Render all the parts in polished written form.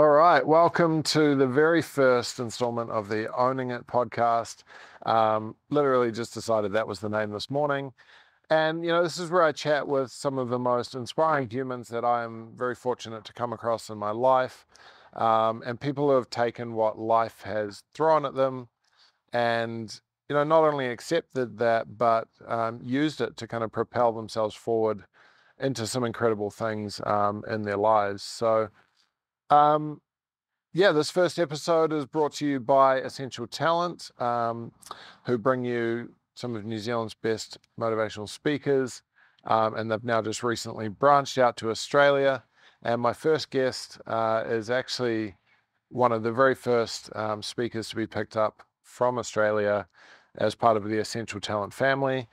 All right, welcome to the very first installment of the Owning It podcast. Literally just decided that was the name this morning. And, you know, this is where I chat with some of the most inspiring humans that I am very fortunate to come across in my life, and people who have taken what life has thrown at them and, you know, not only accepted that, but used it to kind of propel themselves forward into some incredible things in their lives. So, yeah, this first episode is brought to you by Essential Talent, who bring you some of New Zealand's best motivational speakers. And they've now just recently branched out to Australia. And my first guest is actually one of the very first speakers to be picked up from Australia as part of the Essential Talent family.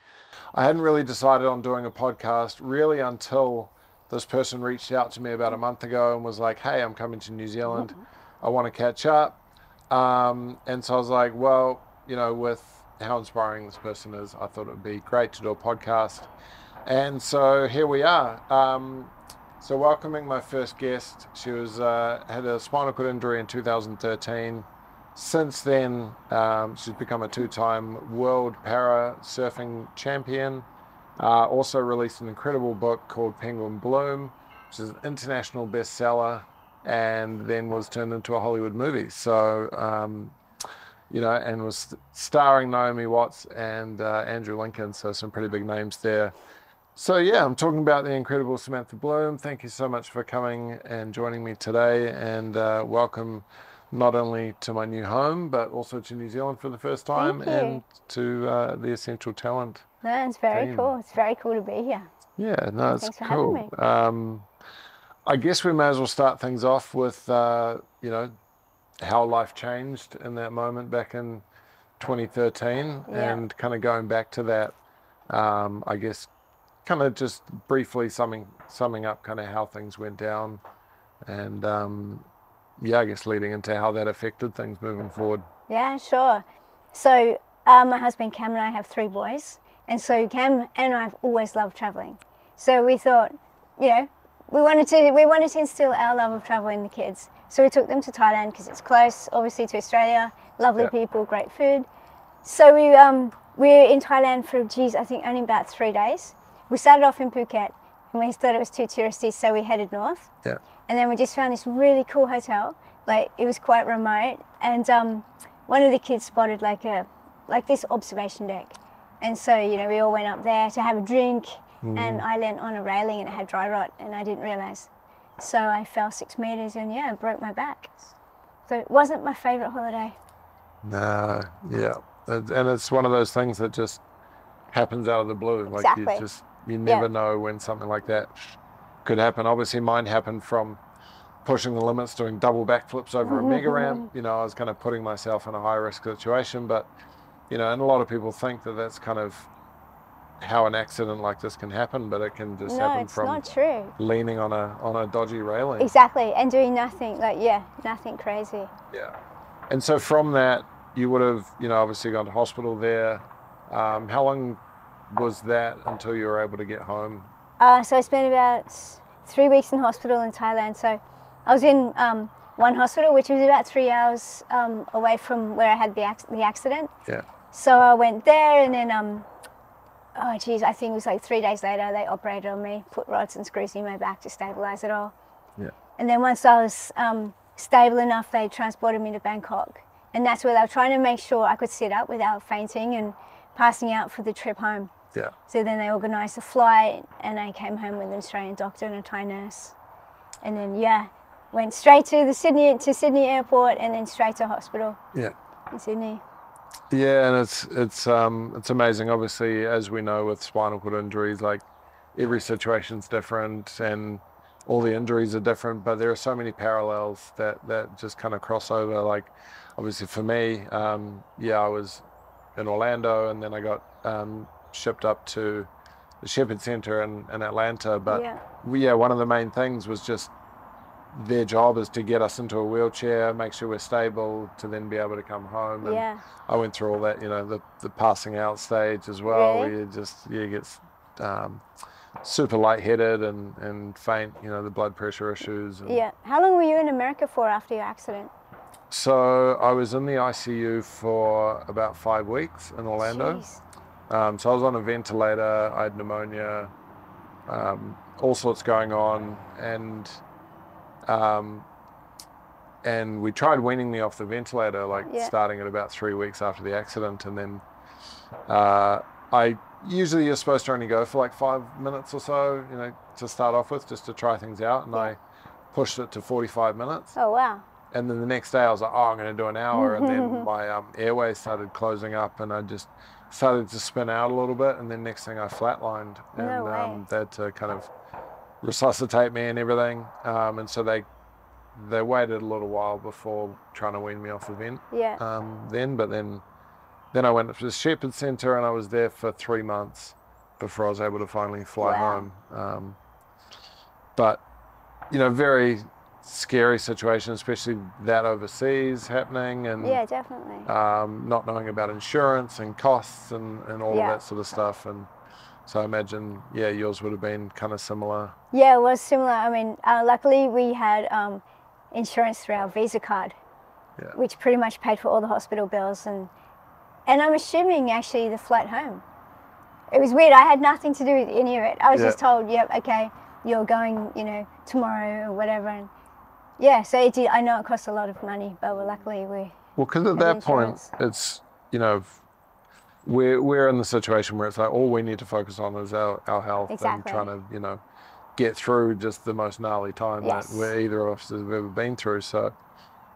I hadn't really decided on doing a podcast really until this person reached out to me about a month ago and was like, hey, I'm coming to New Zealand. I want to catch up. And so I was like, well, you know, with how inspiring this person is, I thought it would be great to do a podcast. And so here we are. So welcoming my first guest. She was had a spinal cord injury in 2013. Since then, she's become a two-time world para surfing champion. Also released an incredible book called Penguin Bloom, which is an international bestseller, and then was turned into a Hollywood movie. So, you know, and was starring Naomi Watts and Andrew Lincoln, so some pretty big names there. So yeah, I'm talking about the incredible Samantha Bloom. Thank you so much for coming and joining me today, and welcome not only to my new home, but also to New Zealand for the first time, and to the Essential Talent. No, it's very cool. It's very cool to be here. Yeah, no, it's cool. I guess we may as well start things off with, you know, how life changed in that moment back in 2013, and kind of going back to that, I guess, kind of just briefly summing up kind of how things went down and, yeah, I guess leading into how that affected things moving forward. Yeah, sure. So my husband Cam and I have three boys. And so Cam and I have always loved traveling. So we thought, you know, we wanted to instill our love of travel in the kids. So we took them to Thailand because it's close, obviously, to Australia. Lovely people, great food. So we were in Thailand for, I think only about 3 days. We started off in Phuket and we thought it was too touristy, so we headed north. Yeah. And then we just found this really cool hotel. Like, it was quite remote. And one of the kids spotted like this observation deck. And so, you know, we all went up there to have a drink, and I leant on a railing and it had dry rot and I didn't realize. So I fell 6 meters and I broke my back. So it wasn't my favorite holiday. No, yeah. And it's one of those things that just happens out of the blue. Like, you just, you never know when something like that could happen. Obviously mine happened from pushing the limits, doing double backflips over a mega ramp. You know, I was kind of putting myself in a high risk situation, but you know, and a lot of people think that that's kind of how an accident like this can happen, but it can just happen from not true. Leaning on a dodgy railing. Exactly, and doing nothing, like, nothing crazy. Yeah, and so from that, you would have, you know, obviously gone to hospital there. How long was that until you were able to get home? So I spent about 3 weeks in hospital in Thailand. So I was in one hospital, which was about 3 hours away from where I had the accident. Yeah. So I went there, and then, I think it was like 3 days later, they operated on me, put rods and screws in my back to stabilize it all. Yeah. And then once I was stable enough, they transported me to Bangkok. And that's where they were trying to make sure I could sit up without fainting and passing out for the trip home. Yeah. So then they organized a flight, and I came home with an Australian doctor and a Thai nurse. And then, went straight to Sydney airport, and then straight to hospital. Yeah. In Sydney. Yeah, and it's amazing. Obviously, as we know with spinal cord injuries, like every situation's different and all the injuries are different, but there are so many parallels that just kind of cross over. Like, obviously for me, I was in Orlando, and then I got shipped up to the Shepherd Center in Atlanta. But one of the main things was just their job is to get us into a wheelchair, make sure we're stable, to then be able to come home. And I went through all that, you know, the passing out stage as well. Really? Where you just, you get super lightheaded and faint, you know, the blood pressure issues. And yeah. How long were you in America for after your accident? So I was in the ICU for about 5 weeks in Orlando. So I was on a ventilator, I had pneumonia, all sorts going on, and we tried weaning me off the ventilator, like starting at about 3 weeks after the accident, and then usually you're supposed to only go for like 5 minutes or so, you know, to start off with, just to try things out, and I pushed it to 45 minutes. Oh, wow. And then the next day I was like, oh, I'm going to do an hour. And then my airways started closing up and I just started to spin out a little bit. And then next thing I flatlined. And they had to kind of resuscitate me and everything. And so they waited a little while before trying to wean me off the vent. Yeah. But then I went up to the Shepherd Center and I was there for 3 months before I was able to finally fly home. But, you know, very scary situation, especially that overseas happening, and definitely not knowing about insurance and costs and all of that sort of stuff. And so I imagine yours would have been kind of similar. Yeah, it was similar. I mean, luckily we had insurance through our Visa card, which pretty much paid for all the hospital bills, and I'm assuming actually the flight home. It was weird. I had nothing to do with any of it. I was just told, okay, you're going, you know, tomorrow or whatever. And yeah, so it did. I know it costs a lot of money, but luckily we. Well, because at that insurance. Point, it's, you know, we're in the situation where it's like all we need to focus on is our health and trying to, you know, get through just the most gnarly time that we're either of us have ever been through. So,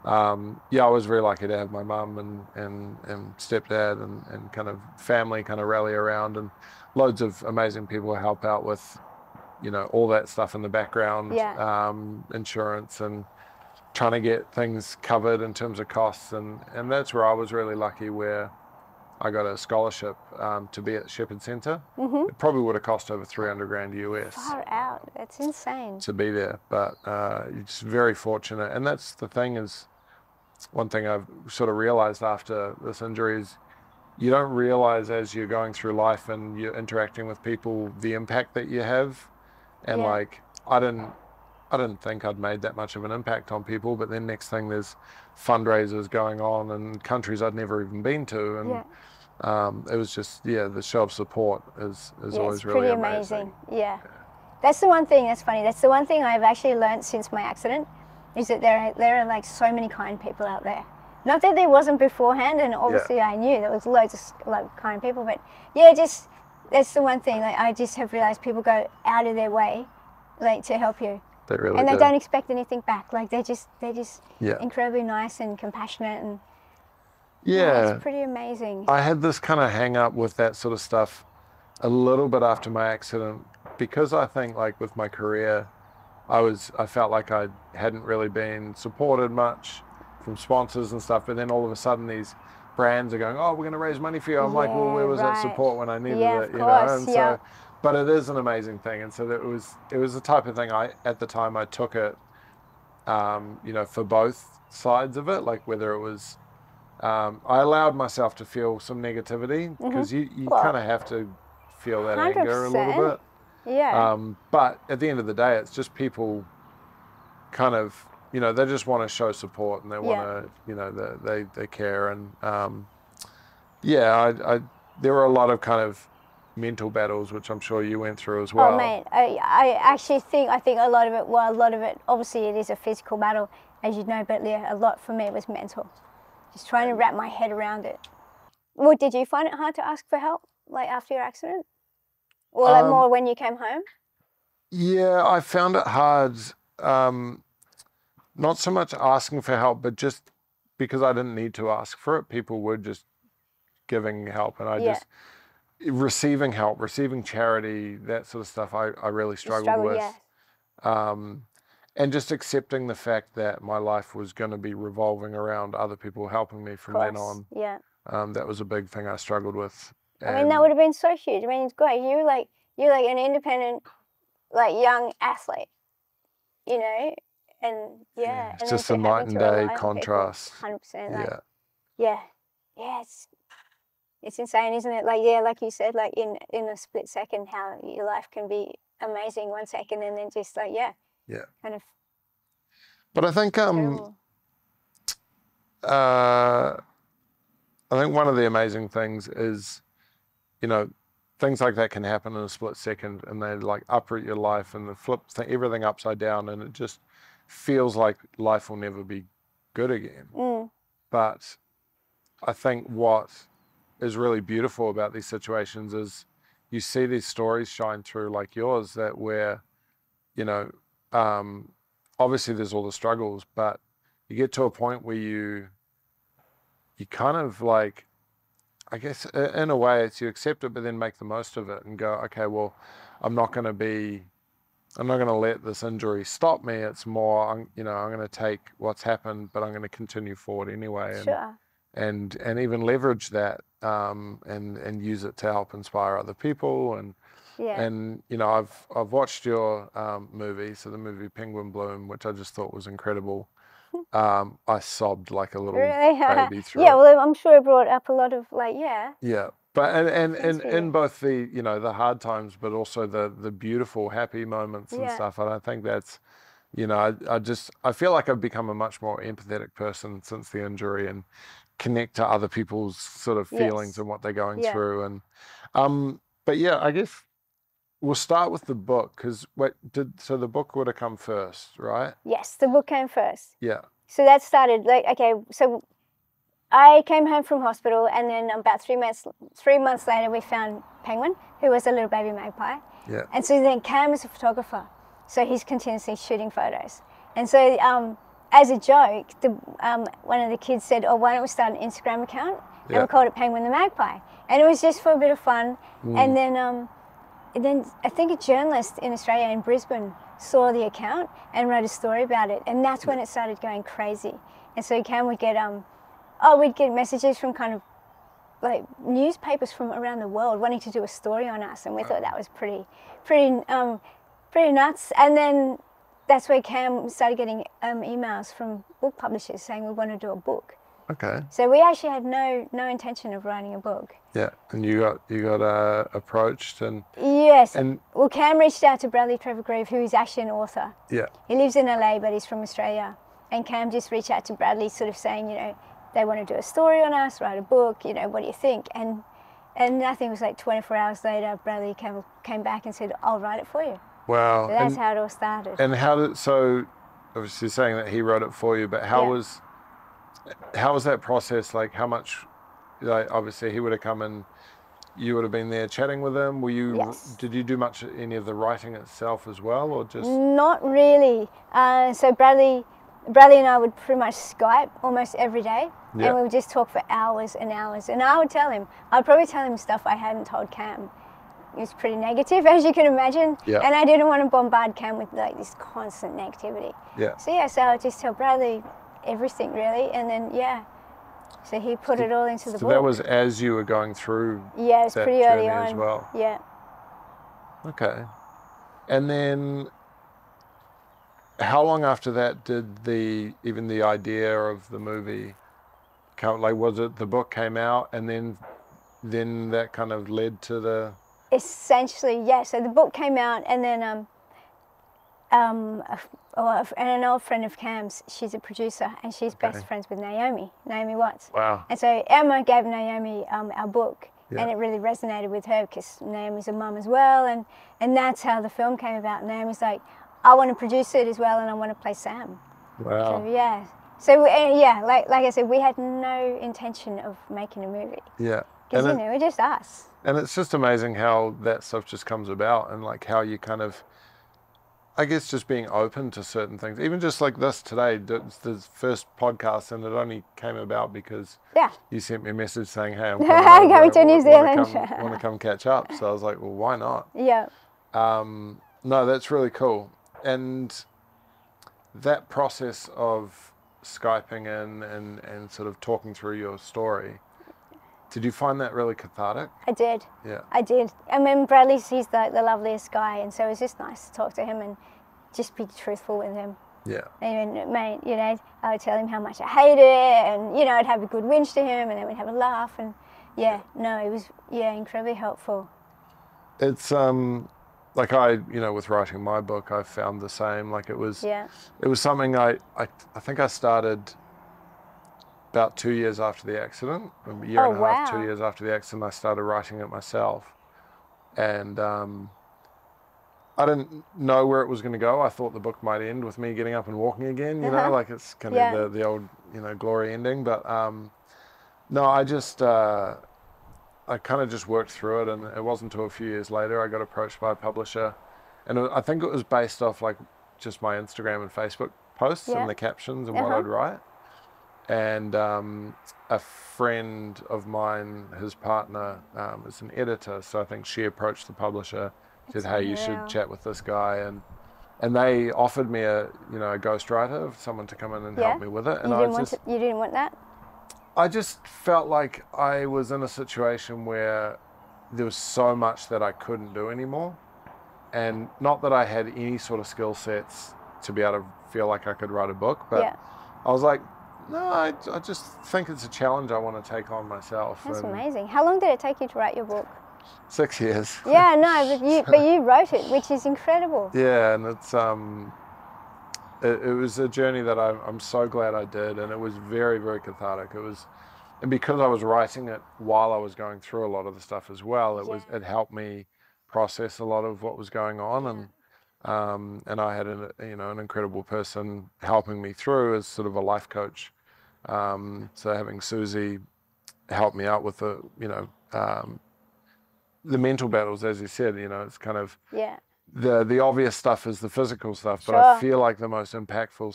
I was very lucky to have my mum and stepdad and kind of family kind of rally around, and loads of amazing people help out with, you know, all that stuff in the background, insurance and trying to get things covered in terms of costs. And that's where I was really lucky, where I got a scholarship to be at Shepherd Center. Mm-hmm. It probably would have cost over $300,000 US. Far out, that's insane. To be there, but you're just very fortunate. And that's the thing is, one thing I've sort of realized after this injury is, you don't realize as you're going through life and you're interacting with people, the impact that you have. And like, I didn't think I'd made that much of an impact on people, but then next thing there's fundraisers going on in countries I'd never even been to. And it was just, the show of support is always really amazing. Yeah. That's the one thing, that's funny. That's the one thing I've actually learned since my accident, is that there are like so many kind people out there. Not that there wasn't beforehand, and obviously I knew there was loads of like kind people, but just, that's the one thing, like I just have realized people go out of their way, like, to help you. They really do. And they don't expect anything back. Like they're just incredibly nice and compassionate, and it's pretty amazing. I had this kind of hang up with that sort of stuff a little bit after my accident, because I think like with my career, I felt like I hadn't really been supported much from sponsors and stuff, but then all of a sudden these brands are going, oh, we're going to raise money for you. I'm like, well, where was that support when I needed it? You know, and so, but it is an amazing thing. And so it was the type of thing at the time I took it, you know, for both sides of it, like whether it was, I allowed myself to feel some negativity, because you kind of have to feel that 100%. Anger a little bit. Yeah. But at the end of the day, it's just people kind of, you know, they just want to show support, and they want to, you know, they care. And there were a lot of kind of mental battles, which I'm sure you went through as well. Oh man, I actually think a lot of it. Well, a lot of it, obviously, it is a physical battle, as you know, but yeah, a lot for me was mental. Just trying to wrap my head around it. Well, did you find it hard to ask for help, like after your accident, or like more when you came home? Yeah, I found it hard. Not so much asking for help, but just because I didn't need to ask for it, people were just giving help, and I just receiving help, receiving charity, that sort of stuff I really struggled with. Yeah. And just accepting the fact that my life was going to be revolving around other people helping me from then on. Yeah. That was a big thing I struggled with. I mean, that would have been so huge. I mean, it's great. You're like an independent, like young athlete, you know? And it's just a night and day contrast. 100%. Yeah, it's It's insane, isn't it? Like, yeah, like you said, like in a split second, how your life can be amazing 1 second, and then just like, yeah. Yeah. Kind of. But I think, one of the amazing things is, you know, things like that can happen in a split second, and they like uproot your life and flip everything upside down, and it just feels like life will never be good again. Mm. But I think what is really beautiful about these situations is you see these stories shine through like yours, that where, you know, obviously there's all the struggles, but you get to a point where you kind of like, I guess in a way it's you accept it, but then make the most of it and go, okay, well, I'm not going to let this injury stop me. It's more, you know, I'm going to take what's happened, but I'm going to continue forward anyway. And, sure. And even leverage that and use it to help inspire other people. And yeah. And you know, I've watched your movie, so the movie Penguin Bloom, which I just thought was incredible. I sobbed like a little baby through. Yeah, well, I'm sure it brought up a lot of like, yeah. Yeah, but and in both the, you know, the hard times, but also the beautiful happy moments and yeah. stuff. And I think that's, you know, I feel like I've become a much more empathetic person since the injury, and connect to other people's sort of feelings yes. and what they're going yeah. through. And but yeah, I guess we'll start with the book, because so the book would have come first, right? Yes, the book came first. Yeah. So that started like, okay, so I came home from hospital, and then about three months later we found Penguin, who was a little baby magpie. Yeah. And so then Cam is a photographer, so he's continuously shooting photos. And so as a joke, one of the kids said, oh, why don't we start an Instagram account? Yeah. And we called it Penguin the Magpie. And it was just for a bit of fun. Mm. And then I think a journalist in Australia, in Brisbane, saw the account and wrote a story about it. And that's when it started going crazy. And so Cam would get, we'd get messages from kind of like newspapers from around the world wanting to do a story on us. And we thought that was pretty nuts. And then that's where Cam started getting emails from book publishers saying we want to do a book. Okay. So we actually had no intention of writing a book. Yeah, and you got approached and. Yes. And well, Cam reached out to Bradley Trevor Grieve, who is actually an author. Yeah. He lives in LA, but he's from Australia. And Cam just reached out to Bradley, sort of saying, you know, they want to do a story on us, write a book. You know, what do you think? And I think it was like 24 hours later, Bradley came back and said, I'll write it for you. Wow. So that's how it all started. And so obviously saying that he wrote it for you, but how yeah. how was that process? Like, how much, like obviously he would have come and you would have been there chatting with him. Were you, yes. Did you do much, any of the writing itself as well, or just? Not really. So Bradley and I would pretty much Skype almost every day. Yeah. And we would just talk for hours and hours. And I'd probably tell him stuff I hadn't told Cam. It was pretty negative, as you can imagine. Yeah. And I didn't want to bombard Cam with like this constant negativity. Yeah. So yeah, so I would just tell Bradley everything really, and then yeah. So he put it all into the book. So that was as you were going through. Yeah, it's pretty early on as well. Yeah. Okay. And then how long after that did the idea of the movie come? Like, was it the book came out, and then that kind of led to the. Essentially, yeah. So the book came out, and then an old friend of Cam's, she's a producer, and she's okay. best friends with Naomi Watts. Wow. And so Emma gave Naomi our book, yeah. and it really resonated with her because Naomi's a mum as well, and that's how the film came about. Naomi's like, I want to produce it as well, and I want to play Sam. Wow. So, yeah. So yeah, like I said, we had no intention of making a movie. Yeah. Because you know, we're just us. And it's just amazing how that stuff just comes about, and like how you kind of, I guess, just being open to certain things. Even just like this today, the first podcast, and it only came about because yeah. you sent me a message saying, hey, I'm going to New Zealand. Want to come catch up. So I was like, well, why not? Yeah. No, that's really cool. And that process of Skyping in and sort of talking through your story, did you find that really cathartic? I did. Yeah. I did. I mean, Bradley's, he's the loveliest guy, and so it was just nice to talk to him and just be truthful with him. Yeah. And mate, you know, I would tell him how much I hate it, and you know, I'd have a good whinge to him, and then we'd have a laugh, and Yeah, no, it was, yeah, incredibly helpful. It's like with writing my book, I found the same. Like it was, yeah, it was something I think I started about 2 years after the accident, a year and a half, 2 years after the accident, I started writing it myself. And I didn't know where it was going to go. I thought the book might end with me getting up and walking again, you know, like it's kind of the old, glory ending. But no, I kind of just worked through it, and it wasn't until a few years later I got approached by a publisher, and I think it was based off like just my Instagram and Facebook posts and the captions and what I'd write. And a friend of mine, his partner, is an editor, so I think she approached the publisher, said, "Hey, you should chat with this guy," and they offered me a ghostwriter, someone to come in and help me with it. And you didn't want that? I just felt like I was in a situation where there was so much that I couldn't do anymore, and not that I had any sort of skill sets to be able to feel like I could write a book, but I was like, no, I just think it's a challenge I want to take on myself. That's amazing. How long did it take you to write your book? 6 years. Yeah, no, but you wrote it, which is incredible. Yeah, and it's it was a journey that I'm so glad I did, and it was very, very cathartic. It was, and because I was writing it while I was going through a lot of the stuff as well, it helped me process a lot of what was going on, and I had an incredible person helping me through as sort of a life coach. So having Susie help me out with the mental battles, as you said, it's kind of the obvious stuff is the physical stuff, but I feel like the most impactful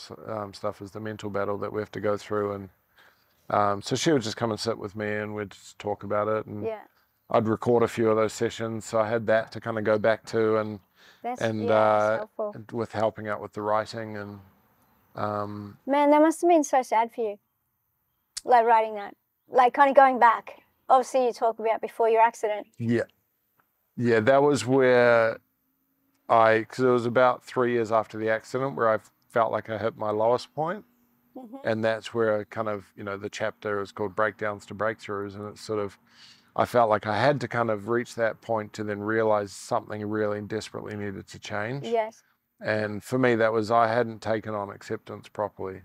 stuff is the mental battle that we have to go through. And so she would just come and sit with me, and we'd just talk about it, and I'd record a few of those sessions, so I had that to kind of go back to, and with helping out with the writing. And man, that must have been so sad for you, like writing that, like kind of going back. Obviously, you talk about before your accident. Yeah. Yeah, that was where because it was about 3 years after the accident where I felt like I hit my lowest point. And that's where I kind of, the chapter is called Breakdowns to Breakthroughs. And it's sort of, I felt like I had to kind of reach that point to then realize something really desperately needed to change. Yes. And for me, that was, I hadn't taken on acceptance properly.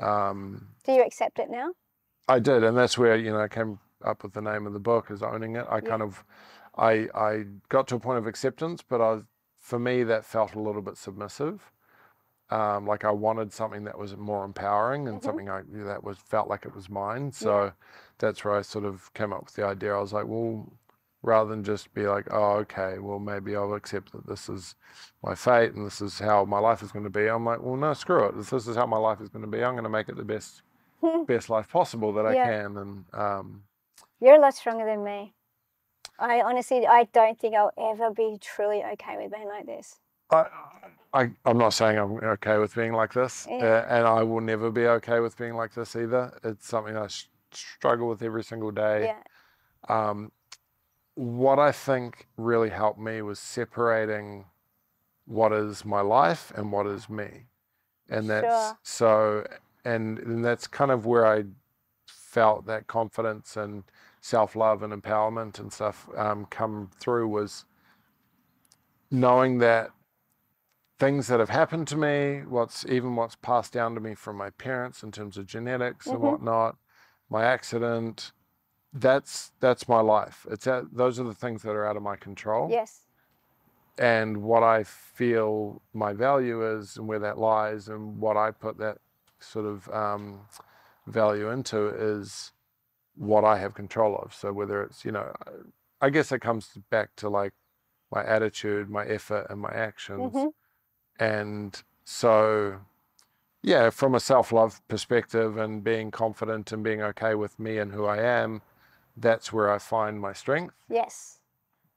Do you accept it now? I did. And that's where, I came up with the name of the book is Owning It. I got to a point of acceptance, but for me that felt a little bit submissive. Like I wanted something that was more empowering and something that felt like it was mine. So that's where I sort of came up with the idea. I was like, well, rather than just be like, oh, okay, well maybe I'll accept that this is my fate and this is how my life is going to be. I'm like, well, no, screw it. If this is how my life is going to be, I'm going to make it the best life possible that I can. And you're a lot stronger than me. I honestly, I don't think I'll ever be truly okay with being like this. I'm not saying I'm okay with being like this, and I will never be okay with being like this either. It's something I struggle with every single day. Yeah. What I think really helped me was separating what is my life and what is me. And that's and that's kind of where I felt that confidence and self-love and empowerment and stuff come through, was knowing that things that have happened to me, what's passed down to me from my parents in terms of genetics and whatnot, my accident, that's my life. Those are the things that are out of my control. Yes. And what I feel my value is and where that lies and what I put that sort of value into is what I have control of. So whether it's, I guess it comes back to like my attitude, my effort and my actions. And so, yeah, from a self-love perspective and being confident and being okay with me and who I am, that's where I find my strength. Yes.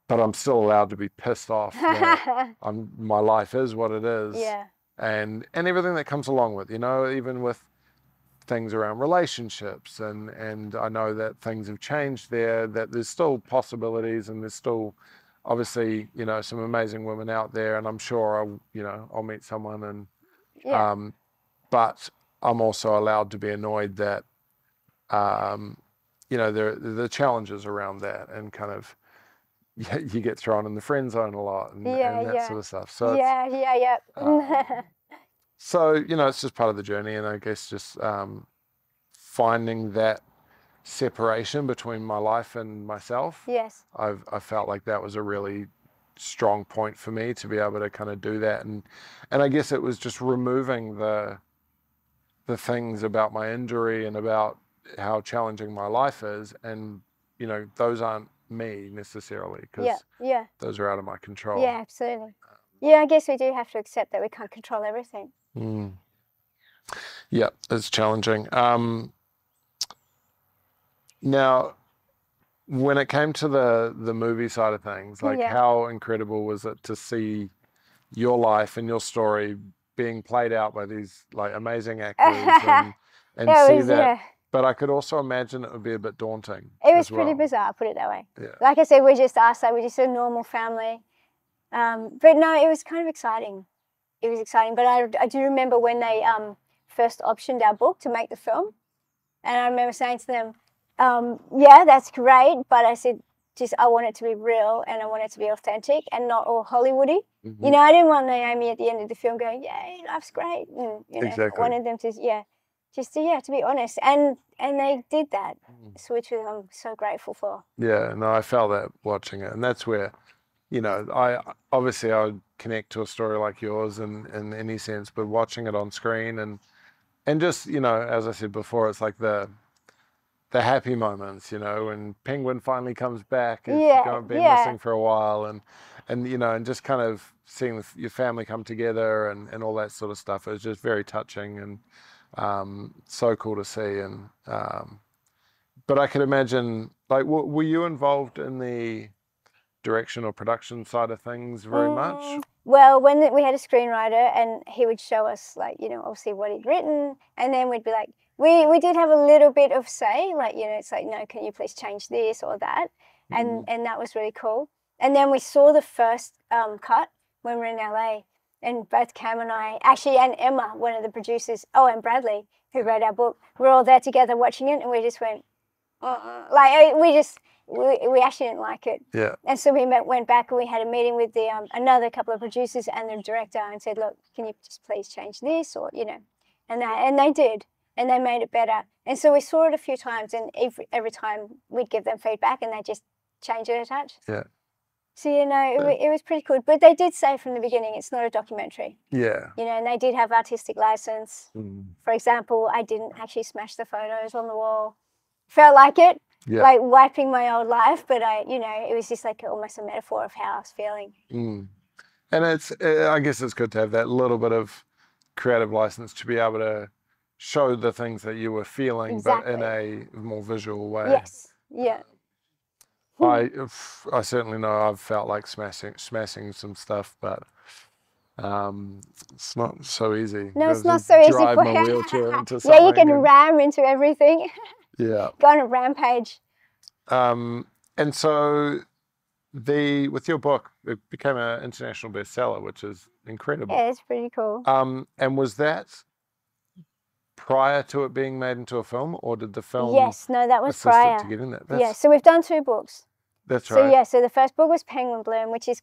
But I'm still allowed to be pissed off. My life is what it is. Yeah. And everything that comes along with, even with things around relationships, and I know that things have changed there, that there's still possibilities, and there's still obviously some amazing women out there, and I'm sure I'll meet someone, and but I'm also allowed to be annoyed that you know, the challenges around that, and kind of you get thrown in the friend zone a lot and that sort of stuff. So so, you know, it's just part of the journey, and I guess just finding that separation between my life and myself. Yes. I felt like that was a really strong point for me to be able to kind of do that, and I guess it was just removing the things about my injury and about how challenging my life is, and you know, those aren't me necessarily, because those are out of my control. Yeah, absolutely. Yeah, I guess we do have to accept that we can't control everything. Mm. Yeah, it's challenging. Now, when it came to the movie side of things, like how incredible was it to see your life and your story being played out by these like amazing actors and see that? Yeah. But I could also imagine it would be a bit daunting. It was pretty bizarre, put it that way. Yeah. Like I said, we're just us, like we're just a normal family. But no, it was kind of exciting. It was exciting. But I do remember when they first optioned our book to make the film, and I remember saying to them, yeah, that's great, but I said, just I want it to be real, and I want it to be authentic and not all Hollywoody. Mm-hmm. You know, I didn't want Naomi at the end of the film going, yay, life's great. And, you know, exactly. I wanted them to, to be honest. And they did that, which I'm so grateful for. Yeah, no, I felt that watching it. And that's where, you know, I would connect to a story like yours in any sense, but watching it on screen and just, you know, as I said before, it's like the happy moments, you know, when Penguin finally comes back and you've been missing for a while, and you know, and just kind of seeing your family come together and all that sort of stuff. It was just very touching and so cool to see. And but I could imagine, like, were you involved in the direction or production side of things very much? Well, when we had a screenwriter, and he would show us, like, you know, obviously what he'd written, and then we'd be like, we did have a little bit of say, like, you know, it's like, no, can you please change this or that? And that was really cool. And then we saw the first cut when we were in LA, and both Cam and I, actually, and Emma, one of the producers, and Bradley, who read our book, we're all there together watching it, and we just went, like, we actually didn't like it. Yeah. And so we went back and we had a meeting with the another couple of producers and the director, and said, look, can you just please change this, or, you know, and that, and they did. And they made it better. And so we saw it a few times, and every time we'd give them feedback and they just change it a touch. Yeah. So, you know, it was pretty cool. But they did say from the beginning, it's not a documentary. Yeah. You know, and they did have artistic license. Mm. For example, I didn't actually smash the photos on the wall. Felt like it, like wiping my old life. But I, you know, it was just like almost a metaphor of how I was feeling. Mm. And I guess it's good to have that little bit of creative license to be able to show the things that you were feeling, exactly, but in a more visual way. Yes, yeah. I certainly know I've felt like smashing some stuff, but it's not so easy. No, it's not so easy. Drive my wheelchair into something. Yeah, you can ram into everything. Yeah. Go on a rampage. And so with your book, it became an international bestseller, which is incredible. Yeah, it's pretty cool. And was that prior to it being made into a film, or did the film? Yes, no, that was prior to getting that. Yeah, so we've done two books. That's right. So yeah, so the first book was Penguin Bloom, which is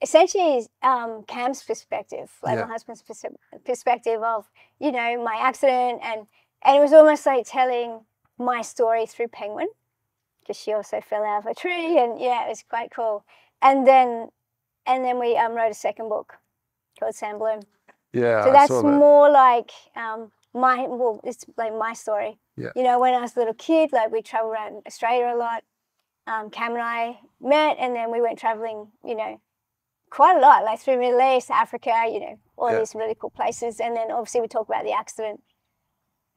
essentially Cam's perspective, like my husband's perspective of, you know, my accident, and it was almost like telling my story through Penguin, because she also fell out of a tree, and yeah, it was quite cool. And then we wrote a second book called Sam Bloom. Yeah, so that's more like it's like my story. Yeah. You know, when I was a little kid, like we traveled around Australia a lot. Cam and I met, and then we went traveling, you know, quite a lot, like through Middle East, Africa, you know, all these really cool places. And then obviously we talk about the accident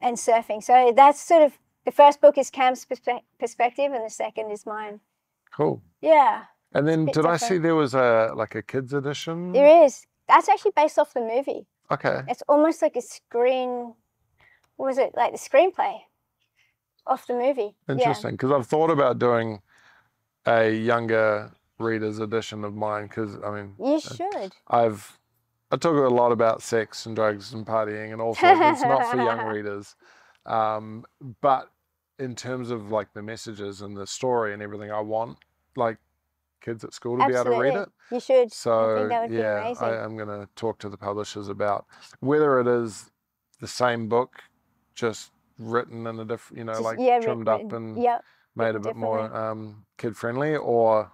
and surfing. So that's sort of, the first book is Cam's perspective, and the second is mine. Cool. Yeah. And then did different. I see there was a kids edition? There is. That's actually based off the movie. Okay. It's almost like a the screenplay of the movie. Interesting, because I've thought about doing a younger reader's edition of mine, because, I mean... You should. I talk a lot about sex and drugs and partying and all sorts. It's not for young readers. But in terms of like the messages and the story and everything, I want like kids at school to be able to read it. You should. So I think that would be amazing. I'm going to talk to the publishers about whether it is the same book, just written in a different, you know, just, like trimmed up and made a bit more kid friendly, or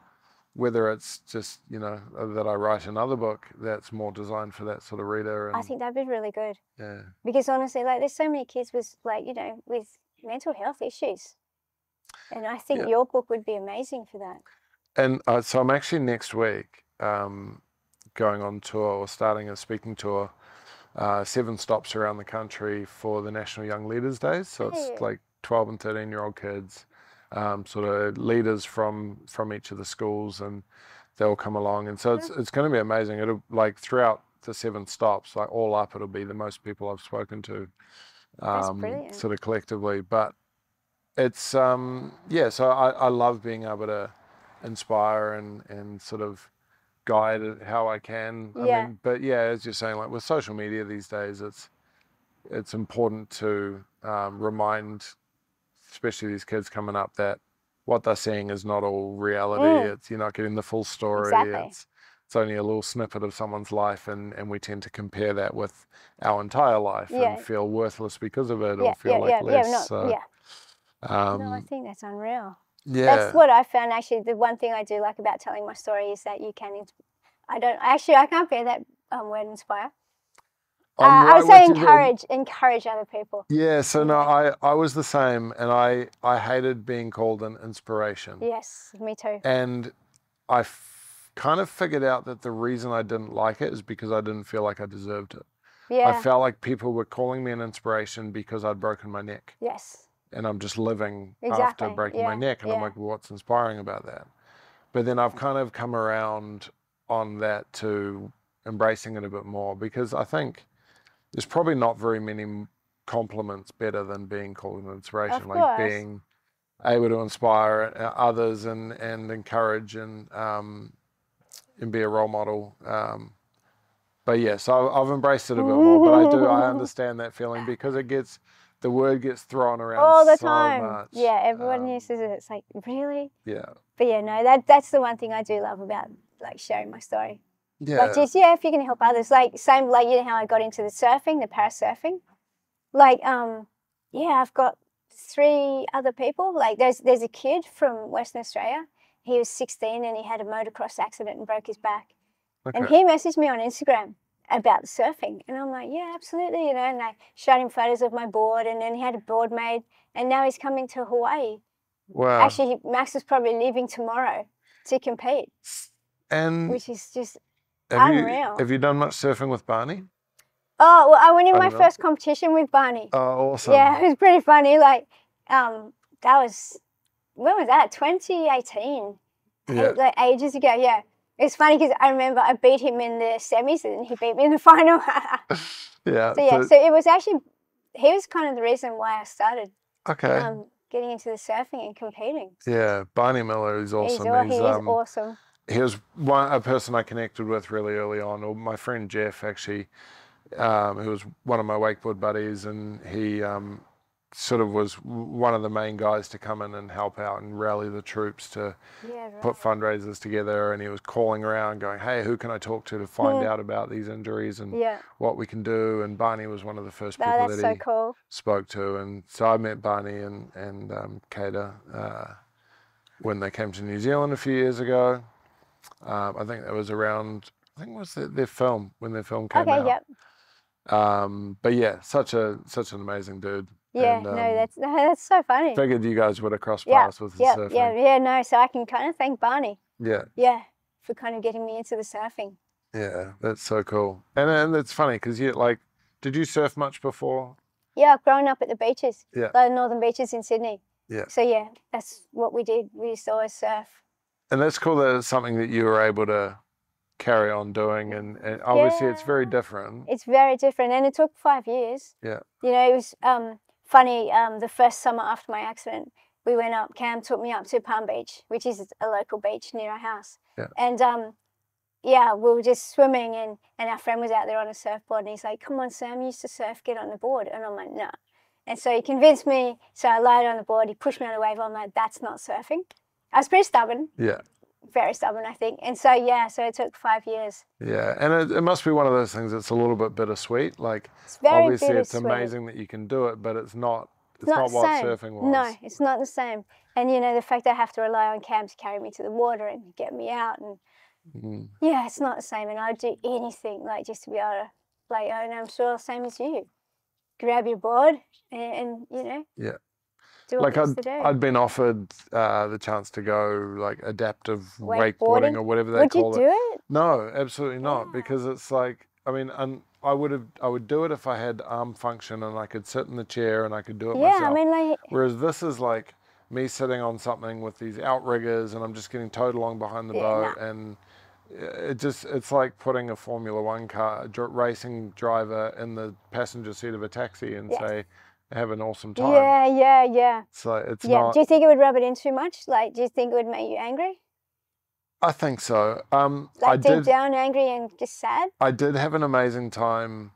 whether it's just, you know, that I write another book that's more designed for that sort of reader. And, I think that'd be really good. Yeah. Because honestly, like there's so many kids with like, you know, with mental health issues. And I think your book would be amazing for that. And so I'm actually next week going on tour or starting a speaking tour, 7 stops around the country for the National Young Leaders Day. So it's like 12 and 13-year-old kids, sort of leaders from each of the schools, and they'll come along. And so it's going to be amazing. It'll like throughout the 7 stops, like all up, it'll be the most people I've spoken to, sort of collectively. But it's, yeah, so I love being able to inspire and sort of guide how I can. I mean, but yeah, as you're saying, like with social media these days, it's important to remind, especially these kids coming up, that what they're seeing is not all reality. It's, you're not getting the full story. It's only a little snippet of someone's life, and we tend to compare that with our entire life and feel worthless because of it, or feel like less. No, I think that's unreal. Yeah. That's what I found, actually. The one thing I do like about telling my story is that you can, I can't bear that word, inspire. I would say encourage other people. Yeah, so no, I was the same, and I hated being called an inspiration. Yes, me too. And I kind of figured out that the reason I didn't like it is because I didn't feel like I deserved it. Yeah. I felt like people were calling me an inspiration because I'd broken my neck. Yes. And I'm just living after breaking my neck. And I'm like, well, what's inspiring about that? But then I've kind of come around on that to embracing it a bit more, because I think there's probably not very many compliments better than being called an inspiration, being able to inspire others and encourage and be a role model. But yeah, so I've embraced it a bit more, but I understand that feeling, because it gets... The word gets thrown around all the time. So much. Yeah, everyone uses it. It's like, really? Yeah. But yeah, no, that's the one thing I do love about like sharing my story. Yeah. Like, just, if you can help others. Like, same, like, you know how I got into the surfing, the parasurfing? Like, I've got 3 other people. Like, there's a kid from Western Australia. He was 16 and he had a motocross accident and broke his back. Okay. And he messaged me on Instagram about surfing, and I'm like, yeah, absolutely, you know. And I showed him photos of my board, and then he had a board made, and now he's coming to Hawaii. Wow. Actually, Max is probably leaving tomorrow to compete, and which is just unreal. Have you done much surfing with Barney? Oh, well, I went in my first competition with Barney. Oh, awesome. Yeah, it was pretty funny. Like, that was, when was that? 2018. Yeah. Like ages ago, yeah. It's funny because I remember I beat him in the semis and he beat me in the final. Yeah. So, yeah, so it was actually, he was kind of the reason why I started getting into the surfing and competing. Yeah, Barney Miller is awesome. He is awesome. He was a person I connected with really early on, or my friend Jeff, actually, who was one of my wakeboard buddies, and he sort of was one of the main guys to come in and help out and rally the troops to put fundraisers together. And he was calling around going, hey, who can I talk to find out about these injuries and what we can do? And Barney was one of the first people that he spoke to. And so I met Barney and Keita when they came to New Zealand a few years ago. I think that was around, their film, when their film came out. But yeah, such an amazing dude. Yeah, and, that's so funny. Figured you guys would have crossed paths with the surfing. So I can kind of thank Barney. Yeah. Yeah, for kind of getting me into the surfing. Yeah, that's so cool. And it's funny because you like, did you surf much before? Yeah, growing up at the beaches, the northern beaches in Sydney. Yeah. So yeah, that's what we did. We used to always surf. And that's cool that it's something that you were able to carry on doing, and obviously it's very different. It's very different, and it took 5 years. Yeah. You know, it was... Funny, the first summer after my accident, we went up, Cam took me up to Palm Beach, which is a local beach near our house. Yeah. And we were just swimming and our friend was out there on a surfboard and he's like, come on, Sam, you used to surf, get on the board. And I'm like, no. And so he convinced me, so I lied on the board, he pushed me on a wave, I'm like, that's not surfing. I was pretty stubborn. Yeah. Very stubborn, I think. And so, yeah, so it took 5 years. Yeah, and it must be one of those things that's a little bit bittersweet. Like, it's very obviously bittersweet. It's amazing that you can do it, but it's not what surfing was. No, it's not the same. And, you know, the fact I have to rely on Cam to carry me to the water and get me out. And yeah, it's not the same. And I would do anything, like, just to be able to play own. I'm sure same as you. Grab your board and you know. Yeah. Like I'd been offered the chance to go like adaptive wakeboarding or whatever they call it. Would you do it? No, absolutely not. Yeah. Because it's like, I mean, I would do it if I had arm function and I could sit in the chair and I could do it myself. Yeah, I mean, like. Whereas this is like me sitting on something with these outriggers and I'm just getting towed along behind the boat and it just—it's like putting a Formula One car racing driver in the passenger seat of a taxi and say. Have an awesome time. Yeah. So it's not. Do you think it would rub it in too much? Like, do you think it would make you angry? I think so. Like I deep down angry and just sad? I did have an amazing time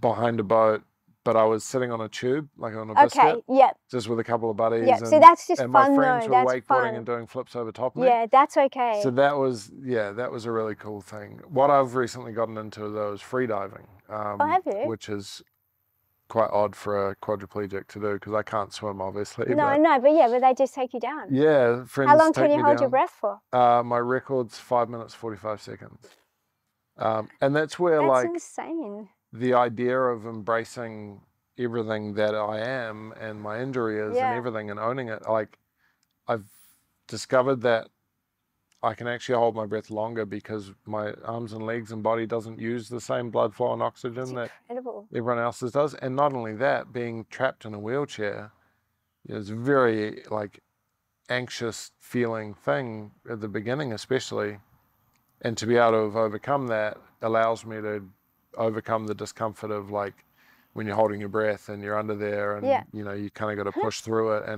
behind a boat, but I was sitting on a tube, like on a biscuit. Okay, yeah. Just with a couple of buddies. Yeah, so that's just fun though. And my friends were wakeboarding and doing flips over top of me. Yeah, that's okay. So that was a really cool thing. What I've recently gotten into though is freediving. Oh, have you? Which is quite odd for a quadriplegic to do because I can't swim, obviously. But they just take you down. Yeah, friends. How long can you hold your breath for? My record's 5 minutes 45 seconds, and that's where like insane. The idea of embracing everything that I am and my injury is and everything and owning it. Like I've discovered that I can actually hold my breath longer because my arms and legs and body doesn't use the same blood flow and oxygen that everyone else's does. And not only that, being trapped in a wheelchair is a very like anxious feeling thing at the beginning, especially. And to be able to have overcome that allows me to overcome the discomfort of like when you're holding your breath and you're under there and you know, you kind of got to push through it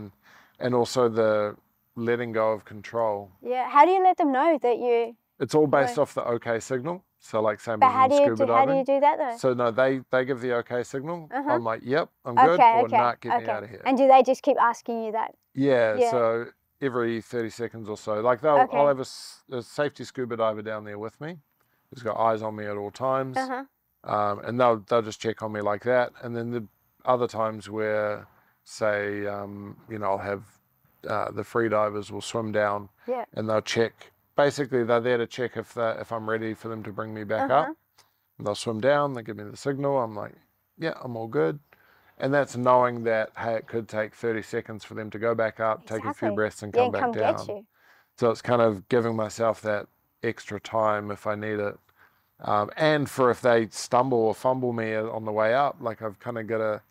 and also the letting go of control. Yeah, how do you let them know that you... It's all based off the okay signal. So like same as in scuba diving. But how do you do that though? So no, they give the okay signal. I'm like, yep, I'm good, or nah, get me out of here. And do they just keep asking you that? Yeah, so every 30 seconds or so. Like I'll have a safety scuba diver down there with me. Who's got eyes on me at all times. And they'll just check on me like that. And then the other times where, say, you know, I'll have... the freedivers will swim down and they'll check. Basically, they're there to check if I'm ready for them to bring me back up. And they'll swim down, they give me the signal. I'm like, yeah, I'm all good. And that's knowing that, hey, it could take 30 seconds for them to go back up, take a few breaths and come back down. So it's kind of giving myself that extra time if I need it. And for if they stumble or fumble me on the way up, like I've kind of got to,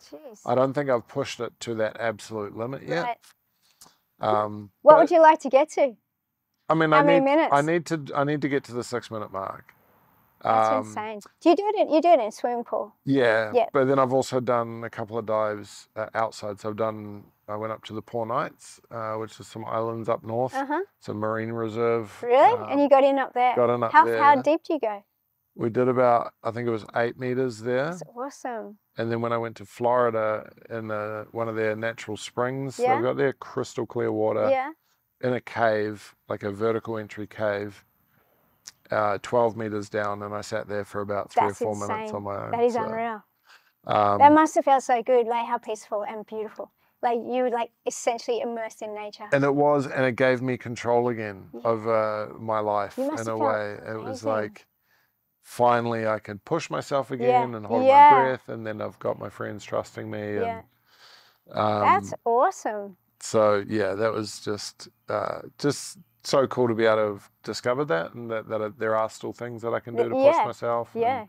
I don't think I've pushed it to that absolute limit yet. Right. What would you like to get to? I mean, I need to get to the 6-minute mark. That's insane. Do you do it? You do it in a swimming pool. Yeah. But then I've also done a couple of dives outside. So I've done. I went up to the Poor Knights, which is some islands up north. It's a marine reserve. Really? And you got in up there. Got in up there. How deep do you go? We did about, I think it was 8 meters there. That's awesome. And then when I went to Florida in one of their natural springs, they've got their crystal clear water in a cave, like a vertical entry cave, 12 meters down. And I sat there for about three or four insane. Minutes on my own. That is unreal. That must have felt so good, like how peaceful and beautiful. Like you were like essentially immersed in nature. And it was, and it gave me control again over my life in a way. Amazing. It was like... Finally, I can push myself again and hold my breath, and then I've got my friends trusting me. Yeah, and, that's awesome. So yeah, that was just so cool to be able to have discovered that, and that there are still things that I can do to push myself. Yeah.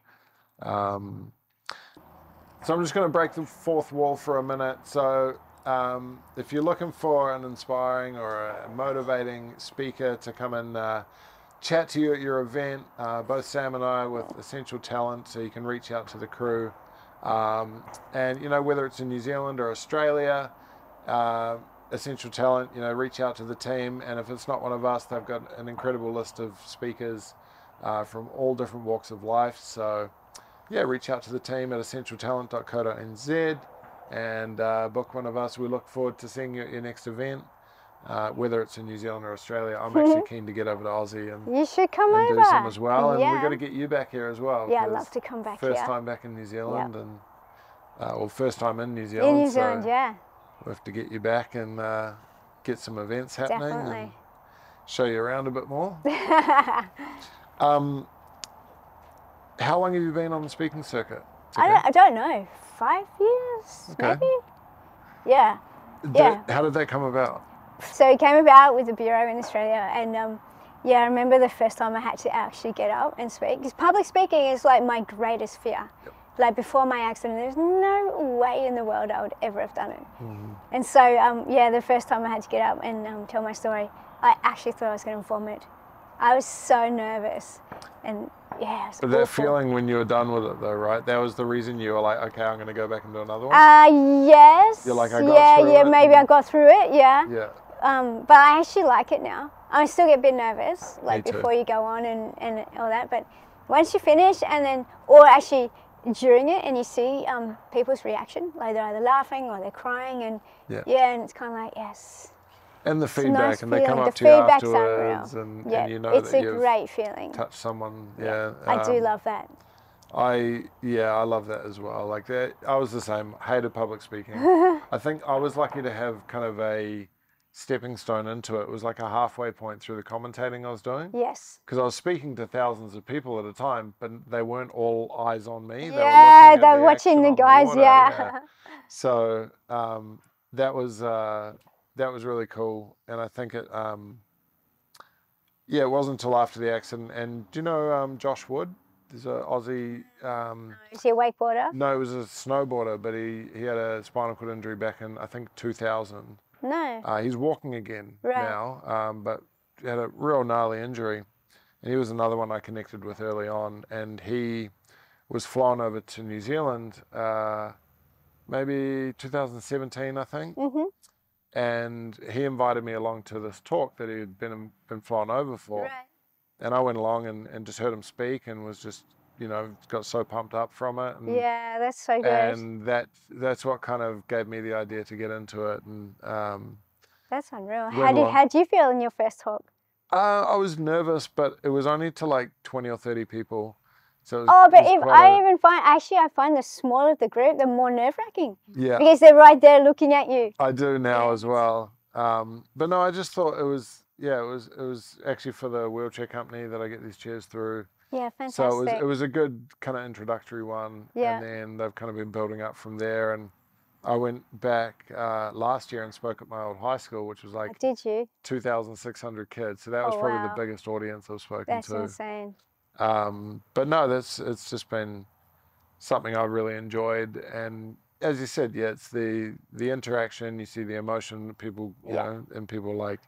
And, so I'm just going to break the fourth wall for a minute. So if you're looking for an inspiring or a motivating speaker to come and chat to you at your event, both Sam and I with Essential Talent, so you can reach out to the crew. And, you know, whether it's in New Zealand or Australia, Essential Talent, you know, reach out to the team. And if it's not one of us, they've got an incredible list of speakers from all different walks of life. So, yeah, reach out to the team at essentialtalent.co.nz. and book one of us. We look forward to seeing you at your next event, whether it's in New Zealand or Australia. I'm actually keen to get over to Aussie and you should come and over. Do some as well. And we're going to get you back here as well. Yeah, I'd love to come back here. First time back in New Zealand, and well, first time in New Zealand. In New Zealand, so we'll have to get you back and get some events happening. Definitely. And show you around a bit more. How long have you been on the speaking circuit? I don't know. 5 years, maybe? Yeah. How did that come about? So it came about with the Bureau in Australia, and I remember the first time I had to actually get up and speak, because public speaking is like my greatest fear. Yep. Like before my accident, there's no way in the world I would ever have done it. Mm-hmm. And so, the first time I had to get up and tell my story, I actually thought I was going to vomit. I was so nervous, and but that feeling when you were done with it, though, right? That was the reason you were like, okay, I'm going to go back and do another one. Yes. You're like, I got through it. Maybe I got through it. Yeah. But I actually like it now. I still get a bit nervous, like before you go on and all that. But once you finish, and then, or actually during it, and you see people's reaction, like they're either laughing or they're crying, and and it's kind of like yes. And the feedback, and they come up to you afterwards, and you know it's a great feeling. Touch someone, I do love that. I love that as well. Like that, I was the same. Hated public speaking. I think I was lucky to have kind of a stepping stone into it. It was like a halfway point through the commentating I was doing. Yes. Because I was speaking to thousands of people at a time, but they weren't all eyes on me. Yeah, they were watching the guys. Yeah. So that was. That was really cool, and I think it, it wasn't until after the accident. And do you know Josh Wood? There's an Aussie... is he a wakeboarder? No, he was a snowboarder, but he had a spinal cord injury back in, I think, 2000. No. He's walking again now, but had a real gnarly injury. And he was another one I connected with early on, and he was flown over to New Zealand maybe 2017, I think. Mm-hmm. And he invited me along to this talk that he had been flown over for. Right. And I went along and just heard him speak and was just, got so pumped up from it. And, that's so good. And that's what kind of gave me the idea to get into it. And that's unreal. How'd you feel in your first talk? I was nervous, but it was only to like 20 or 30 people. So I find the smaller the group, the more nerve-wracking. Yeah. Because they're right there looking at you. I do now as well. But no, I just thought it was actually for the wheelchair company that I get these chairs through. Yeah, fantastic. So it was a good kind of introductory one. Yeah. And then they've kind of been building up from there. And I went back last year and spoke at my old high school, which was like 2,600 kids. So that was probably the biggest audience I've spoken to. That's insane. But no, it's just been something I really enjoyed, and as you said, it's the interaction. You see the emotion, people, you know, and people like,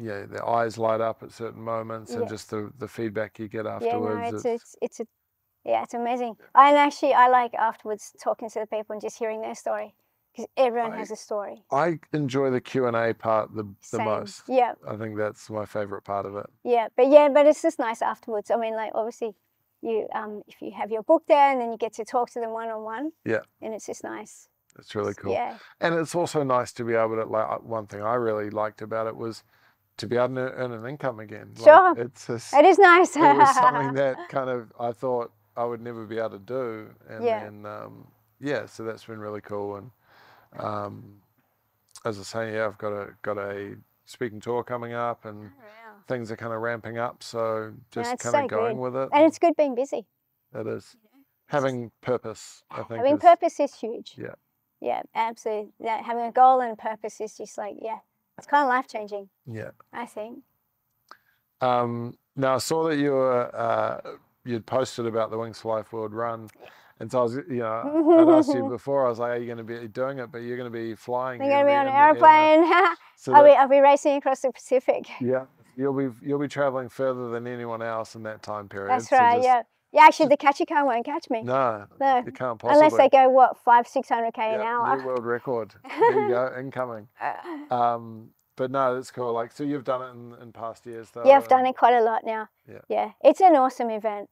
their eyes light up at certain moments, and just the feedback you get afterwards. Yeah, no, it's amazing. Yeah. And actually, I like afterwards talking to the people and just hearing their story, because everyone has a story. I enjoy the Q&A part the most. Yeah. I think that's my favorite part of it. Yeah, but it's just nice afterwards. I mean, like obviously you if you have your book there and then you get to talk to them one-on-one. Yeah. And it's just nice. It's really cool. Yeah. And it's also nice to be able to, like, one thing I really liked about it was to be able to earn an income again. Sure. Like, it is nice. It was something that kind of I thought I would never be able to do. And then so that's been really cool. And as I say, I've got a speaking tour coming up, and things are kind of ramping up, so just kind of going with it. And it's good being busy. It is. Having purpose, I think. Having purpose is huge. Yeah. Yeah, absolutely. Yeah, having a goal and a purpose is just like, it's kind of life-changing. Yeah. I think. Now, I saw that you were, you'd posted about the Wings for Life World Run. Yeah. And so I was, I'd asked you before, I was like, are you going to be doing it? But you're going to be flying. I'm going to be on an airplane. So I'll be racing across the Pacific. Yeah. You'll be traveling further than anyone else in that time period. That's right. So actually, the catchy car won't catch me. No, you can't possibly. Unless they go, 500-600 K an hour. New world record. There you go, incoming. But no, that's cool. Like, so you've done it in past years, though. Yeah, I've done it quite a lot now. Yeah. It's an awesome event.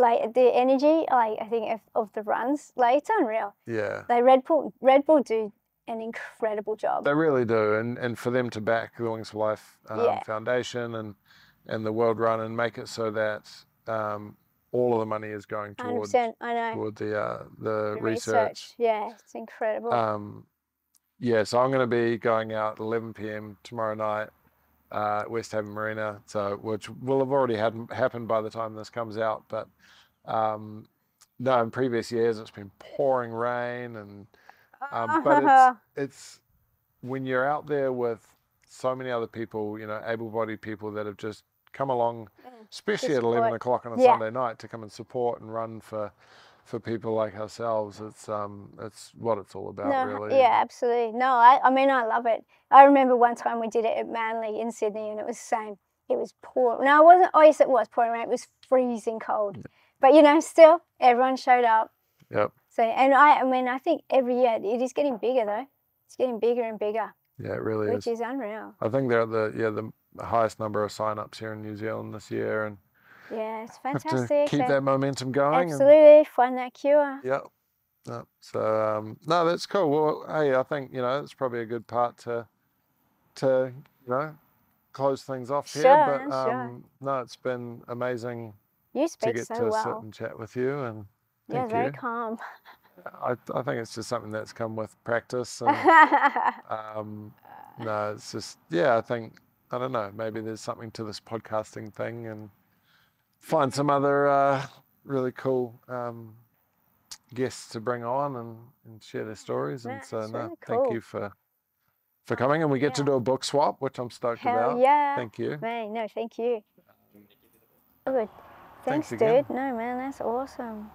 like the energy, like I think of the runs, like it's unreal. Yeah. Like Red Bull do an incredible job. They really do, and for them to back the Wings for Life Foundation and the World Run and make it so that all of the money is going towards the research. Yeah, it's incredible. Yeah, so I'm going to be going out at 11 p.m. tomorrow night. West Haven Marina, so which will have already happened by the time this comes out, but no, in previous years it's been pouring rain, and but it's when you're out there with so many other people, you know, able-bodied people that have just come along, especially at 11 o'clock on a Sunday night to come and support and run for people like ourselves. It's what it's all about, really. Yeah, absolutely. No, I mean, I love it. I remember one time we did it at Manly in Sydney, and it was the same. It was pouring. No, it wasn't. Oh, yes, it was pouring rain. It was freezing cold. Yeah. But, you know, still, everyone showed up. Yep. So, and I mean, I think every year it is getting bigger, though. It's getting bigger and bigger. Yeah, it really is. Which is unreal. I think they're at the highest number of sign-ups here in New Zealand this year, and yeah, it's fantastic. Have to keep that momentum going. Absolutely, and find that cure. Yep. Yep. So no, that's cool. Well, hey, I think it's probably a good part to close things off here. Sure, but no, it's been amazing. You speak so well. Sit and chat with you, and yeah, very calm. I think it's just something that's come with practice. And, no, it's just I think don't know. Maybe there's something to this podcasting thing, and find some other really cool guests to bring on and share their stories. And so, really cool. Thank you for coming. And we get to do a book swap, which I'm stoked about. Yeah. Thank you. Man, no, thank you. Oh, good. Thanks again. Dude. No, man, that's awesome.